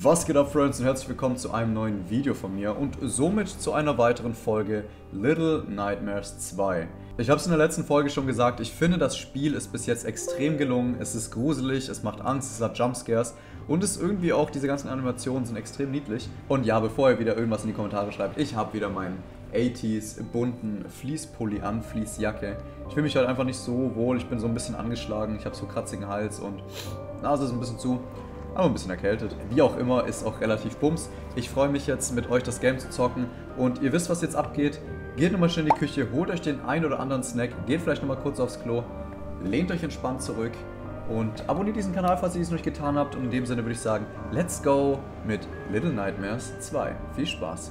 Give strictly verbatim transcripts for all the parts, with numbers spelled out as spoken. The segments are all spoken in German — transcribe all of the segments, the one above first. Was geht ab, Friends, und herzlich willkommen zu einem neuen Video von mir und somit zu einer weiteren Folge Little Nightmares zwei. Ich habe es in der letzten Folge schon gesagt, ich finde, das Spiel ist bis jetzt extrem gelungen, es ist gruselig, es macht Angst, es hat Jumpscares und es irgendwie auch, diese ganzen Animationen sind extrem niedlich. Und ja, bevor ihr wieder irgendwas in die Kommentare schreibt, ich habe wieder meinen achtziger bunten Fließpulli an, Fließjacke. Ich fühle mich halt einfach nicht so wohl, ich bin so ein bisschen angeschlagen, ich habe so kratzigen Hals und Nase ist ein bisschen zu, aber ein bisschen erkältet. Wie auch immer, ist auch relativ bums. Ich freue mich jetzt, mit euch das Game zu zocken und ihr wisst, was jetzt abgeht. Geht nochmal schnell in die Küche, holt euch den ein oder anderen Snack, geht vielleicht nochmal kurz aufs Klo, lehnt euch entspannt zurück und abonniert diesen Kanal, falls ihr es noch nicht getan habt. Und in dem Sinne würde ich sagen, let's go mit Little Nightmares zwei. Viel Spaß!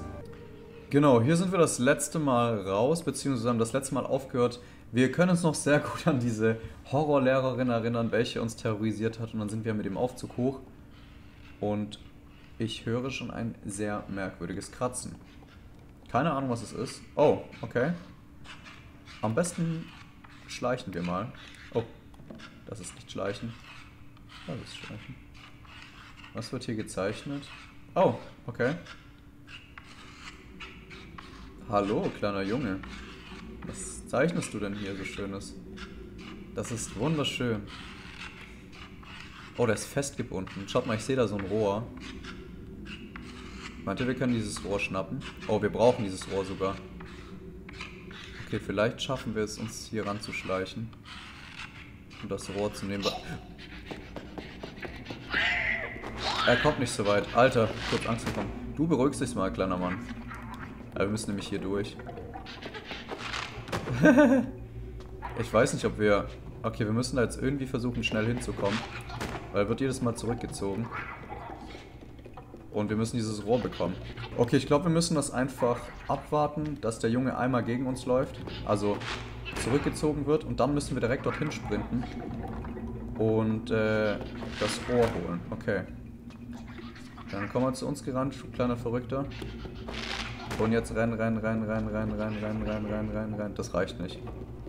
Genau, hier sind wir das letzte Mal raus, beziehungsweise haben das letzte Mal aufgehört. Wir können uns noch sehr gut an diese Horrorlehrerin erinnern, welche uns terrorisiert hat. Und dann sind wir mit dem Aufzug hoch. Und ich höre schon ein sehr merkwürdiges Kratzen. Keine Ahnung, was es ist. Oh, okay. Am besten schleichen wir mal. Oh, das ist nicht schleichen. Das ist schleichen. Was wird hier gezeichnet? Oh, okay. Hallo, kleiner Junge. Was zeichnest du denn hier so Schönes? Das ist wunderschön. Oh, der ist festgebunden. Schaut mal, ich sehe da so ein Rohr. Meint ihr, wir können dieses Rohr schnappen? Oh, wir brauchen dieses Rohr sogar. Okay, vielleicht schaffen wir es, uns hier ranzuschleichen. Und das Rohr zu nehmen. Er kommt nicht so weit. Alter, kurz Angst bekommen. Du beruhigst dich mal, kleiner Mann. Ja, wir müssen nämlich hier durch. Ich weiß nicht, ob wir... Okay, wir müssen da jetzt irgendwie versuchen, schnell hinzukommen. Weil er wird jedes Mal zurückgezogen. Und wir müssen dieses Rohr bekommen. Okay, ich glaube, wir müssen das einfach abwarten, dass der Junge einmal gegen uns läuft. Also zurückgezogen wird. Und dann müssen wir direkt dorthin sprinten. Und äh, das Rohr holen. Okay. Dann kommen wir zu uns gerannt, kleiner Verrückter. Und jetzt rennen, rennen, rennen, rennen, rennen, rennen, rennen, rennen, rennen, rennen, rennen. Das reicht nicht.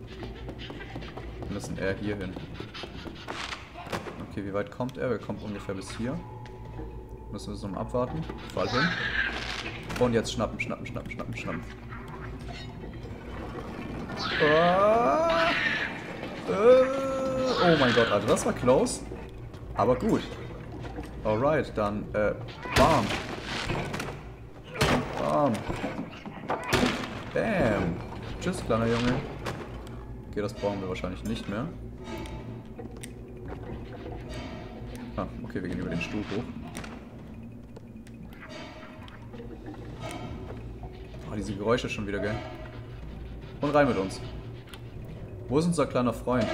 Wir müssen eher hier hin. Okay, wie weit kommt er? Er kommt ungefähr bis hier. Müssen wir so mal abwarten. Fall hin. Und jetzt schnappen, schnappen, schnappen, schnappen, schnappen. Ah! Äh! Oh mein Gott, Alter, das war close. Aber gut. Alright, dann, äh, bam. Bam. Bam. Tschüss, kleiner Junge. Okay, das brauchen wir wahrscheinlich nicht mehr. Ah, okay, wir gehen über den Stuhl hoch. Oh, diese Geräusche schon wieder, gell? Und rein mit uns. Wo ist unser kleiner Freund?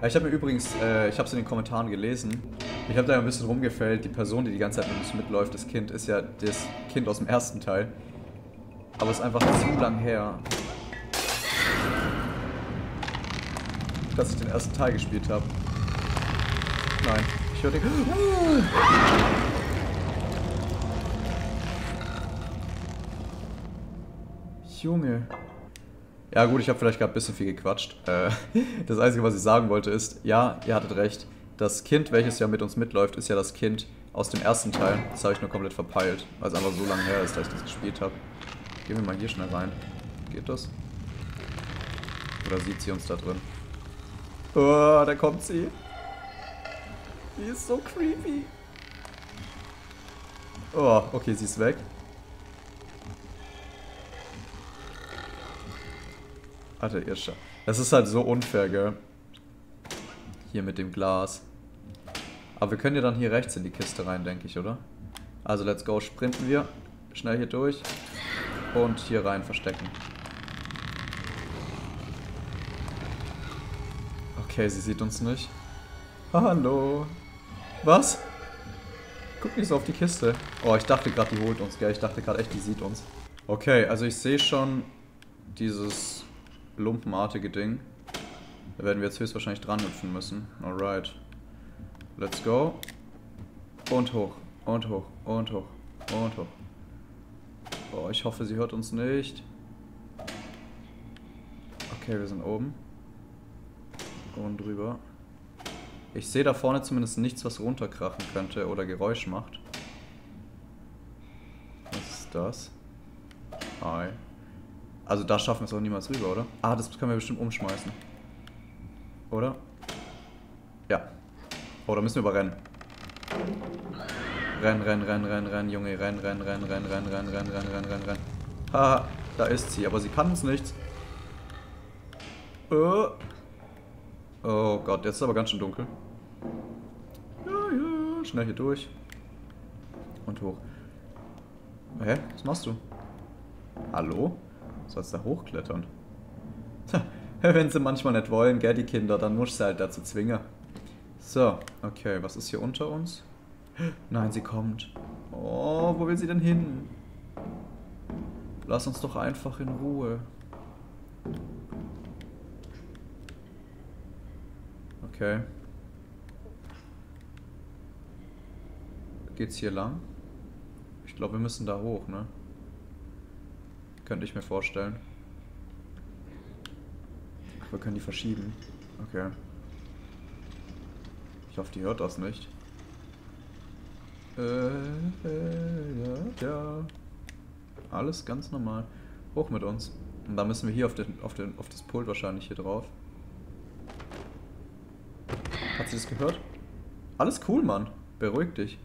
Ja, ich habe mir übrigens, äh, ich habe es in den Kommentaren gelesen. Ich habe da ein bisschen rumgefällt. Die Person, die die ganze Zeit mit uns mitläuft, das Kind, ist ja das Kind aus dem ersten Teil. Aber es ist einfach zu lang her, dass ich den ersten Teil gespielt habe. Nein, ich höre den... Junge. Ja gut, ich habe vielleicht gerade ein bisschen viel gequatscht. Äh, das Einzige, was ich sagen wollte, ist, ja, ihr hattet recht. Das Kind, welches ja mit uns mitläuft, ist ja das Kind aus dem ersten Teil. Das habe ich nur komplett verpeilt, weil es einfach so lange her ist, dass ich das gespielt habe. Gehen wir mal hier schnell rein. Geht das? Oder sieht sie uns da drin? Oh, da kommt sie. Die ist so creepy. Oh, okay, sie ist weg. Alter, ihr Scha- Das ist halt so unfair, gell? Hier mit dem Glas. Aber wir können ja dann hier rechts in die Kiste rein, denke ich, oder? Also, let's go, sprinten wir. Schnell hier durch. Und hier rein verstecken. Okay, sie sieht uns nicht. Hallo. Was? Guck nicht so auf die Kiste. Oh, ich dachte gerade, die holt uns, gell? Ich dachte gerade echt, die sieht uns. Okay, also ich sehe schon dieses lumpenartige Ding. Da werden wir jetzt höchstwahrscheinlich dran hüpfen müssen. Alright. Let's go. Und hoch. Und hoch. Und hoch. Und hoch. Oh, ich hoffe, sie hört uns nicht. Okay, wir sind oben. Und drüber. Ich sehe da vorne zumindest nichts, was runterkrachen könnte oder Geräusch macht. das. Hi. Also da schaffen wir es auch niemals rüber, oder? Ah, das können wir bestimmt umschmeißen. Oder? Ja. Oh, da müssen wir aber rennen. Renn, renn, renn, renn, renn, Junge. Renn, renn, renn, renn, renn, renn, renn, renn, renn, renn, renn. Haha, da ist sie. Aber sie kann uns nichts. Oh. Oh Gott, jetzt ist aber ganz schön dunkel. Ja, ja, schnell hier durch. Und hoch. Hä? Was machst du? Hallo? Du sollst da hochklettern. Wenn sie manchmal nicht wollen, gell, die Kinder, dann musst du halt dazu zwingen. So, okay, was ist hier unter uns? Nein, sie kommt. Oh, wo will sie denn hin? Lass uns doch einfach in Ruhe. Okay. Geht's hier lang? Ich glaube, wir müssen da hoch, ne? Könnte ich mir vorstellen. Ach, wir können die verschieben. Okay. Ich hoffe, die hört das nicht. Äh, äh, ja, ja. Alles ganz normal. Hoch mit uns. Und da müssen wir hier auf, den, auf, den, auf das Pult wahrscheinlich hier drauf. Hat sie das gehört? Alles cool, Mann. Beruhig dich.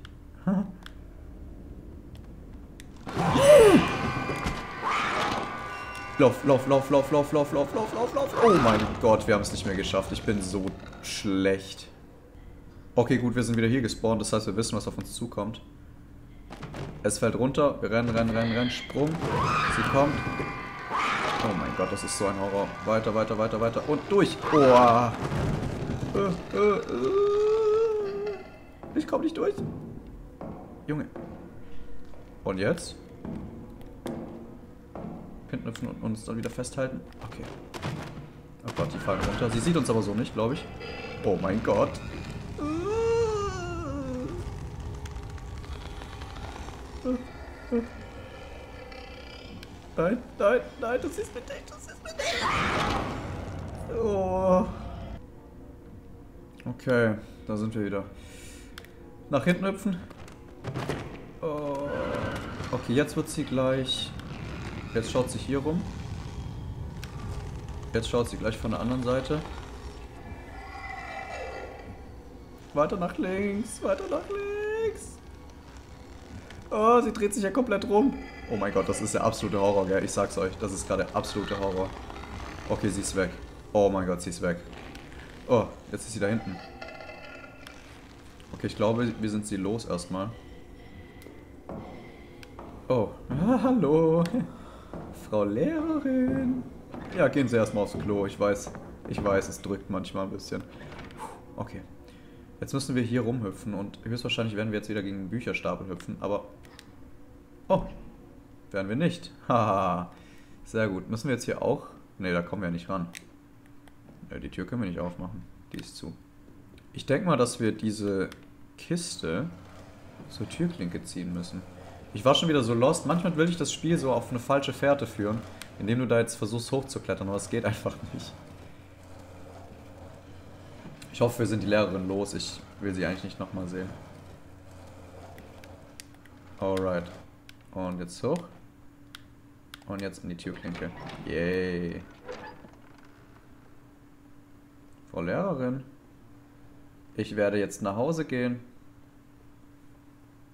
Lauf, lauf, lauf, lauf, lauf, lauf, lauf, lauf, lauf, lauf. Oh mein Gott, wir haben es nicht mehr geschafft. Ich bin so schlecht. Okay, gut, wir sind wieder hier gespawnt. Das heißt, wir wissen, was auf uns zukommt. Es fällt runter. Wir rennen, rennen, rennen, rennen. Sprung. Sie kommt. Oh mein Gott, das ist so ein Horror. Weiter, weiter, weiter, weiter. Und durch. Boah. Äh, äh, äh. Ich komme nicht durch. Junge. Und jetzt? Hinten und uns dann wieder festhalten. Okay. Oh Gott, die fallen runter. Sie sieht uns aber so nicht, glaube ich. Oh mein Gott. Nein, nein, nein, das ist mit dich, das ist mit dich. Oh. Okay, da sind wir wieder. Nach hinten hüpfen. Oh. Okay, jetzt wird sie gleich... Jetzt schaut sie hier rum. Jetzt schaut sie gleich von der anderen Seite. Weiter nach links, weiter nach links. Oh, sie dreht sich ja komplett rum. Oh mein Gott, das ist der absolute Horror, gell? Ich sag's euch, das ist gerade der absolute Horror. Okay, sie ist weg. Oh mein Gott, sie ist weg. Oh, jetzt ist sie da hinten. Okay, ich glaube, wir sind sie los erstmal. Oh, ah, hallo. Frau Lehrerin. Ja, gehen Sie erstmal aufs Klo. Ich weiß, ich weiß, es drückt manchmal ein bisschen. Puh, okay. Jetzt müssen wir hier rumhüpfen und höchstwahrscheinlich werden wir jetzt wieder gegen den Bücherstapel hüpfen, aber... Oh, werden wir nicht. Haha. Sehr gut. Müssen wir jetzt hier auch... Ne, da kommen wir nicht ran. Ne, die Tür können wir nicht aufmachen. Die ist zu. Ich denke mal, dass wir diese Kiste zur Türklinke ziehen müssen. Ich war schon wieder so lost. Manchmal will ich das Spiel so auf eine falsche Fährte führen, indem du da jetzt versuchst hochzuklettern, aber es geht einfach nicht. Ich hoffe, wir sind die Lehrerin los. Ich will sie eigentlich nicht nochmal sehen. Alright. Und jetzt hoch. Und jetzt in die Türklinke. Yay. Frau Lehrerin. Ich werde jetzt nach Hause gehen.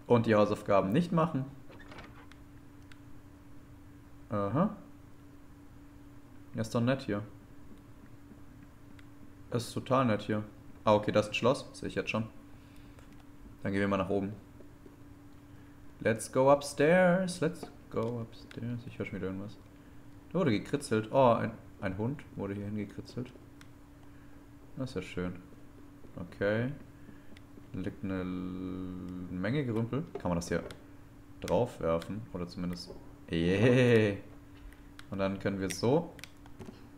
Und die Hausaufgaben nicht machen. Aha. Ja, ist doch nett hier. Ist total nett hier. Ah, okay, das ist ein Schloss. Sehe ich jetzt schon. Dann gehen wir mal nach oben. Let's go upstairs. Let's go upstairs. Ich höre schon wieder irgendwas. Da wurde gekritzelt. Oh, ein, ein Hund wurde hier hingekritzelt. Das ist ja schön. Okay. Da liegt eine Menge Gerümpel. Kann man das hier drauf werfen? Oder zumindest... Yeah. Und dann können wir so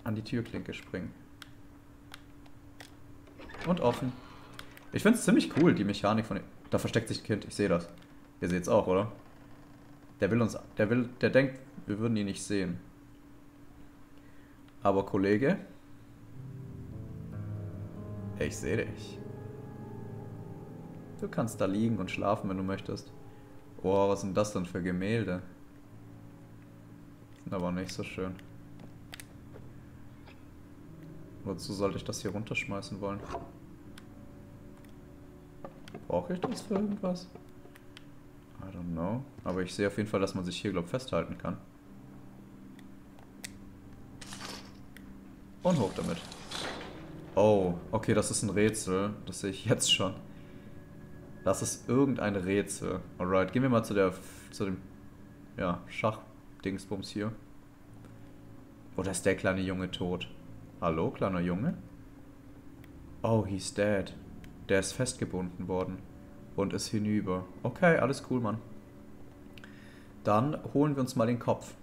an die Türklinke springen. Und offen. Ich finde es ziemlich cool, die Mechanik von... Da versteckt sich ein Kind. Ich sehe das. Ihr seht es auch, oder? Der will uns... Der will... Der denkt, wir würden ihn nicht sehen. Aber Kollege... Ich sehe dich. Du kannst da liegen und schlafen, wenn du möchtest. Oh, was sind das denn für Gemälde? aber nicht so schön. Wozu sollte ich das hier runterschmeißen wollen? Brauche ich das für irgendwas? I don't know. Aber ich sehe auf jeden Fall, dass man sich hier, glaube ich, festhalten kann. Und hoch damit. Oh, okay, das ist ein Rätsel. Das sehe ich jetzt schon. Das ist irgendein Rätsel. Alright, gehen wir mal zu der, zu dem, ja, Schachdingsbums hier. Oder ist der kleine Junge tot? Hallo, kleiner Junge? Oh, he's dead. Der ist festgebunden worden. Und ist hinüber. Okay, alles cool, Mann. Dann holen wir uns mal den Kopf.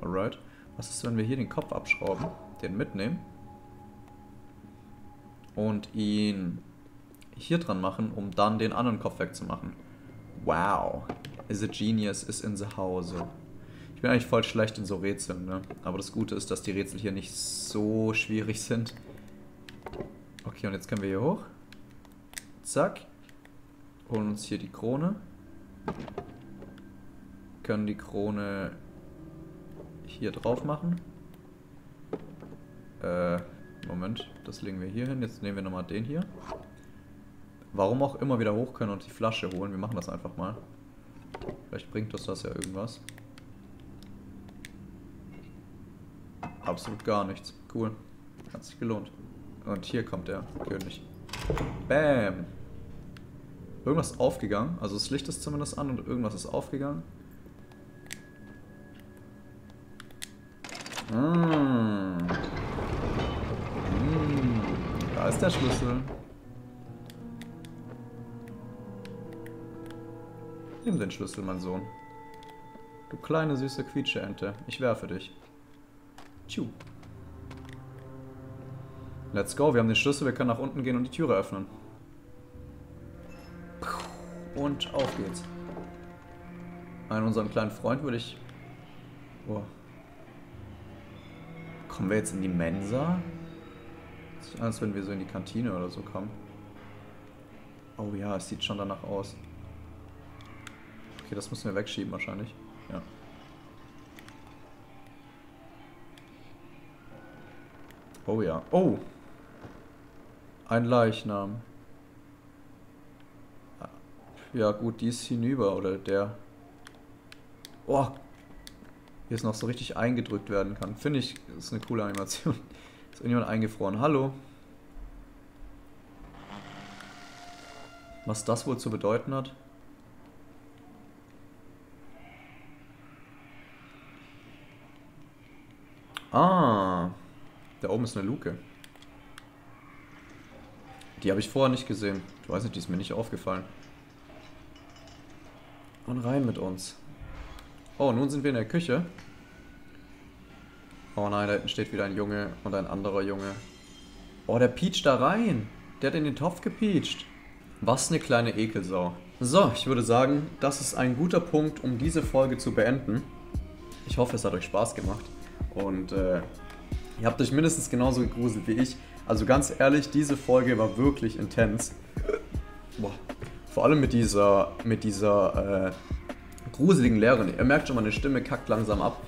Alright. Was ist, wenn wir hier den Kopf abschrauben? Den mitnehmen. Und ihn hier dran machen, um dann den anderen Kopf wegzumachen. Wow. The genius is in the house. Ich bin eigentlich voll schlecht in so Rätseln, ne? Aber das Gute ist, dass die Rätsel hier nicht so schwierig sind. Okay, und jetzt können wir hier hoch. Zack. Holen uns hier die Krone. Können die Krone hier drauf machen. Äh, Moment. Das legen wir hier hin. Jetzt nehmen wir nochmal den hier. Warum auch immer wieder hoch können und die Flasche holen. Wir machen das einfach mal. Vielleicht bringt uns das ja irgendwas. Absolut gar nichts. Cool. Hat sich gelohnt. Und hier kommt der König. Bam! Irgendwas aufgegangen. Also das Licht ist zumindest an und irgendwas ist aufgegangen. Mmh. Mmh. Da ist der Schlüssel. Nimm den Schlüssel, mein Sohn. Du kleine süße Quietscheente. Ich werfe dich. Tschu. Let's go, wir haben den Schlüssel, wir können nach unten gehen und die Türe öffnen. Und auf geht's. An unseren kleinen Freund würde ich... Oh. Kommen wir jetzt in die Mensa? Das ist, als wenn wir so in die Kantine oder so kommen. Oh ja, es sieht schon danach aus. Okay, das müssen wir wegschieben wahrscheinlich. Ja. Oh ja. Oh! Ein Leichnam. Ja gut, die ist hinüber, oder der... Oh! Hier ist noch so richtig eingedrückt werden kann. Finde ich, ist eine coole Animation. Ist irgendjemand eingefroren. Hallo! Was das wohl zu bedeuten hat? Ah! Da oben ist eine Luke. Die habe ich vorher nicht gesehen. Ich weiß nicht, die ist mir nicht aufgefallen. Und rein mit uns. Oh, nun sind wir in der Küche. Oh nein, da hinten steht wieder ein Junge und ein anderer Junge. Oh, der pietscht da rein. Der hat in den Topf gepietscht. Was eine kleine Ekelsau. So, ich würde sagen, das ist ein guter Punkt, um diese Folge zu beenden. Ich hoffe, es hat euch Spaß gemacht. Und, äh... ihr habt euch mindestens genauso gegruselt wie ich. Also ganz ehrlich, diese Folge war wirklich intens. Boah. Vor allem mit dieser, mit dieser äh, gruseligen Lehrerin. Ihr merkt schon, meine Stimme kackt langsam ab.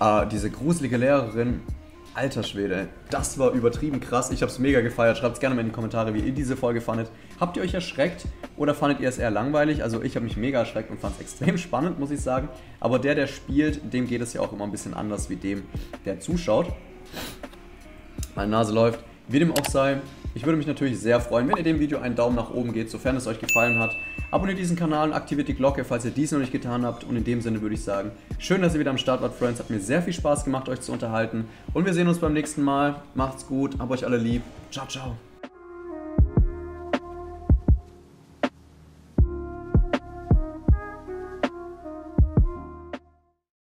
Äh, diese gruselige Lehrerin, alter Schwede, das war übertrieben krass. Ich hab's mega gefeiert. Schreibt's gerne mal in die Kommentare, wie ihr diese Folge fandet. Habt ihr euch erschreckt oder fandet ihr es eher langweilig? Also ich habe mich mega erschreckt und fand es extrem spannend, muss ich sagen. Aber der, der spielt, dem geht es ja auch immer ein bisschen anders wie dem, der zuschaut. Meine Nase läuft, wie dem auch sei. Ich würde mich natürlich sehr freuen, wenn ihr dem Video einen Daumen nach oben gebt, sofern es euch gefallen hat. Abonniert diesen Kanal und aktiviert die Glocke, falls ihr dies noch nicht getan habt. Und in dem Sinne würde ich sagen, schön, dass ihr wieder am Start wart, Friends. Hat mir sehr viel Spaß gemacht, euch zu unterhalten. Und wir sehen uns beim nächsten Mal. Macht's gut, habt euch alle lieb. Ciao, ciao.